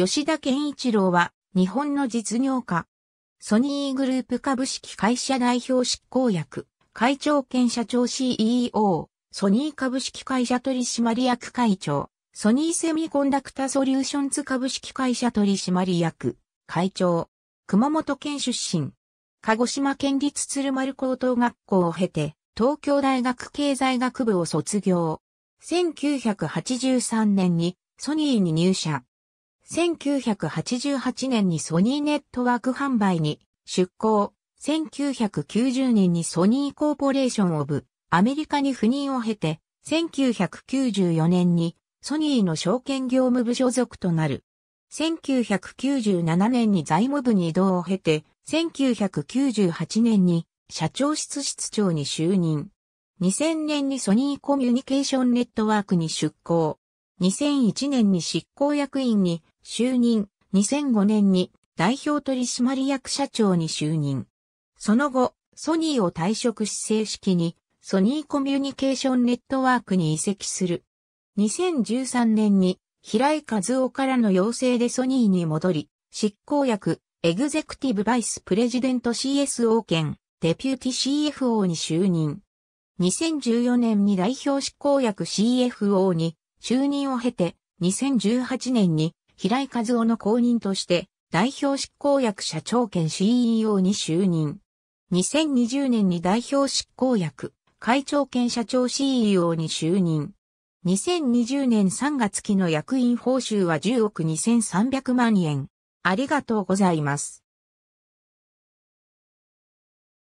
吉田憲一郎は日本の実業家。ソニーグループ株式会社代表執行役、会長兼社長 CEO、ソニー株式会社取締役会長、ソニーセミコンダクタソリューションズ株式会社取締役、会長、熊本県出身、鹿児島県立鶴丸高等学校を経て、東京大学経済学部を卒業。1983年にソニーに入社。1988年にソニーネットワーク販売に出向。1990年にソニーコーポレーションオブアメリカに赴任を経て、1994年にソニーの証券業務部所属となる。1997年に財務部に異動を経て、1998年に社長室室長に就任。2000年にソニーコミュニケーションネットワークに出向。2001年に執行役員に就任。2005年に代表取締役社長に就任。その後、ソニーを退職し正式にソニーコミュニケーションネットワークに移籍する。2013年に平井和雄からの要請でソニーに戻り、執行役、エグゼクティブバイスプレジデント CSO 兼デピューティ CFO に就任。2014年に代表執行役 CFO に就任を経て、2018年に平井和雄の後任として代表執行役社長兼 CEO に就任。2020年に代表執行役会長兼社長 CEO に就任。2020年3月期の役員報酬は10億2300万円。ありがとうございます。